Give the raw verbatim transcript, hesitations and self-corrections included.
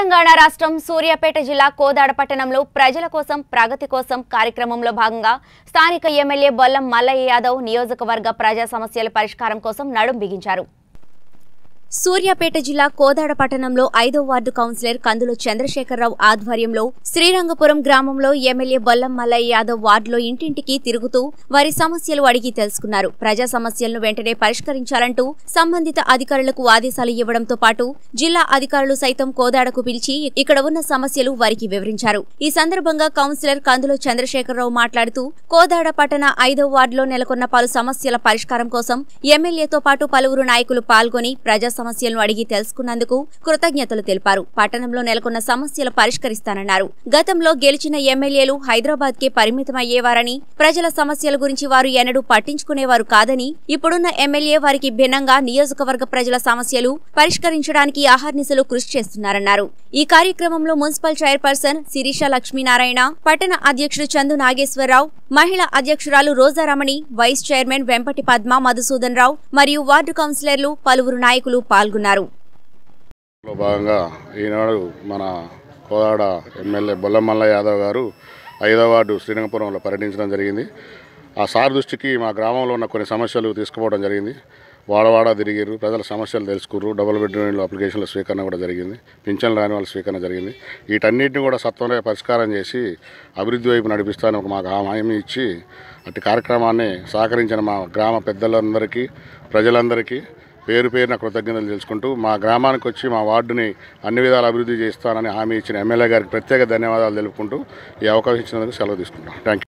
తెలంగాణ రాష్ట్రం సూర్యాపేట జిల్లా కోదాడ పట్టణంలో ప్రజల కోసం ప్రగతి కోసం కార్యక్రమంలో భాగంగా స్థానిక ఎమ్మెల్యే బొల్లం మల్లయ్య యాదవ్ నియోజకవర్గ ప్రజా సమస్యల పరిష్కారం కోసం నడుం బిగించారు. సూర్యాపేట జిల్లా కోదాడ పట్టణంలో ఐదో వార్డు కౌన్సిలర్ కందులు చంద్రశేఖరరావు ఆధ్వర్యంలో శ్రీరంగపురం గ్రామంలో ఎమ్మెల్యే బొల్లం మల్లయ్య యాదవ్ వార్డులో ఇంటింటికి తిరుగుతూ వారి సమస్యలు అడిగి తెలుసుకున్నారు. ప్రజా సమస్యలను వెంటనే పరిష్కరించాలంటూ సంబంధిత అధికారులకు ఆదేశాలు ఇవ్వడంతో పాటు జిల్లా అధికారులు సైతం కోదాడకు పిలిచి ఇక్కడ ఉన్న సమస్యలు వారికి వివరించారు. ఈ సందర్భంగా కౌన్సిలర్ కందులు చంద్రశేఖరరావు మాట్లాడుతూ కోదాడ పట్టణ ఐదో వార్డులో నెలకొన్న పలు సమస్యల పరిష్కారం కోసం ఎమ్మెల్యేతో పాటు పలువురు నాయకులు పాల్గొని ప్రజా సమస్యలను అడిగి తెలుసుకున్నందుకు కృతజ్ఞతలు తెలిపారు. పట్టణంలో నెలకొన్న సమస్యలు పరిష్కరిస్తానన్నారు. గతంలో గెలిచిన ఎమ్మెల్యేలు హైదరాబాద్ కే పరిమితమయ్యేవారని, ప్రజల సమస్యల గురించి వారు ఎన్నడూ పట్టించుకునేవారు కాదని, ఇప్పుడున్న ఎమ్మెల్యే వారికి భిన్నంగా నియోజకవర్గ ప్రజల సమస్యలు పరిష్కరించడానికి ఆహర్నిశలు కృషి చేస్తున్నారన్నారు. ఈ కార్యక్రమంలో మున్సిపల్ చైర్పర్సన్ శిరీష లక్ష్మీ నారాయణ, పట్టణ అధ్యక్షుడు చందు నాగేశ్వరరావు, మహిళా అధ్యక్షురాలు రోజా రమణి, వైస్ చైర్మన్ వెంపటి పద్మ మధుసూదన్ రావు మరియు వార్డు కౌన్సిలర్లు పలువురు నాయకులు పాల్గొన్నారు. భాగంగా ఈనాడు మన కోదాడ ఎమ్మెల్యే బొల్లం మల్లయ్య యాదవ్ గారు ఐదవ వార్డు శ్రీరంగపురంలో పర్యటించడం జరిగింది. ఆ సార్ దృష్టికి మా గ్రామంలో ఉన్న కొన్ని సమస్యలు తీసుకుపోవడం జరిగింది. వాడవాడా తిరిగారు, ప్రజల సమస్యలు తెలుసుకున్నారు. డబుల్ బెడ్రూమ్లో అప్లికేషన్ల స్వీకరణ కూడా జరిగింది, పింఛన్లు రాని వాళ్ళ స్వీకరణ జరిగింది. వీటన్నిటిని కూడా సత్వరంగా పరిష్కారం చేసి అభివృద్ధి వైపు నడిపిస్తానని ఒక మాకు హామీ ఇచ్చి అటు కార్యక్రమాన్ని సహకరించిన మా గ్రామ పెద్దలందరికీ, ప్రజలందరికీ పేరు పేరున కృతజ్ఞతలు తెలుసుకుంటూ మా గ్రామానికి వచ్చి మా వార్డుని అన్ని విధాలు అభివృద్ధి చేస్తానని హామీ ఇచ్చిన ఎమ్మెల్యే గారికి ప్రత్యేక ధన్యవాదాలు తెలుపుకుంటూ ఈ అవకాశం ఇచ్చినందుకు సెలవు తీసుకుంటాం. Thank you.